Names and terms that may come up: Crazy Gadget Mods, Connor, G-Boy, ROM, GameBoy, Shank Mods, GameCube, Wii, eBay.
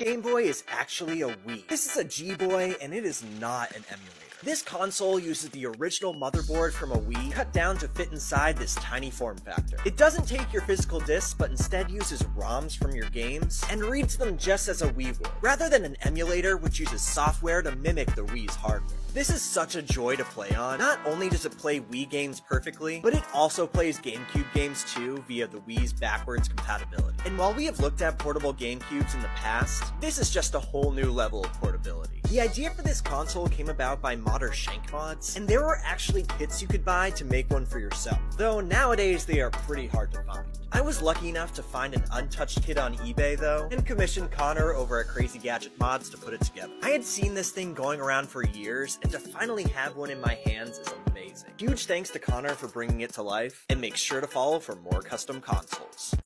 Game Boy is actually a Wii. This is a G-Boy, and it is not an emulator. This console uses the original motherboard from a Wii, cut down to fit inside this tiny form factor. It doesn't take your physical discs, but instead uses ROMs from your games, and reads them just as a Wii would, rather than an emulator which uses software to mimic the Wii's hardware. This is such a joy to play on. Not only does it play Wii games perfectly, but it also plays GameCube games too via the Wii's backwards compatibility. And while we have looked at portable GameCubes in the past, this is just a whole new level of portability. The idea for this console came about by modder Shank Mods, and there were actually kits you could buy to make one for yourself, though nowadays they are pretty hard to find. I was lucky enough to find an untouched kit on eBay though, and commissioned Connor over at Crazy Gadget Mods to put it together. I had seen this thing going around for years, and to finally have one in my hands is amazing. Huge thanks to Connor for bringing it to life, and make sure to follow for more custom consoles.